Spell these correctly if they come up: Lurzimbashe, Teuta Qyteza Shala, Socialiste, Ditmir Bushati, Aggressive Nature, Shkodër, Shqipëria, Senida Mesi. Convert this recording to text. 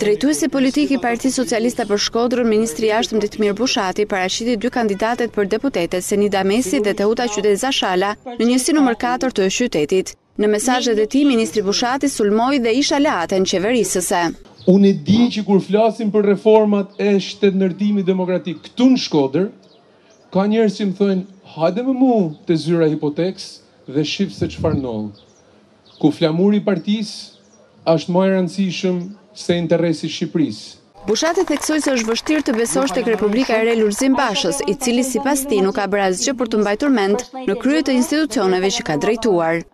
Drejtuesi politik i Partisë Socialiste për Shkodrën, ministri i jashtëm Ditmir Bushati paraqiti dy kandidatet për deputete, Senida Mesi dhe Teuta Qyteza Shala, në njësi nr. 4 të qytetit. Në mesazhet e tij, ministri Bushati sulmoi dhe isha leaten qeverisëse. Unë e di që kur flasim për reformat e shtetënërtimit demokratik këtu në Shkodër, ka njerëz që më thonë, hajde me mua te zyra hipotekës dhe shif se çfarë ndodh. Ku flamuri i partisë është më e rëndësishëm se interesi i Shqipërisë. Bushati theksoi se është vështirë të besosh tek Republika e Re Lurzimbashës, i cili sipas tij nuk ka bërë asgjë për të mbajtur mend në krye të institucioneve që ka drejtuar.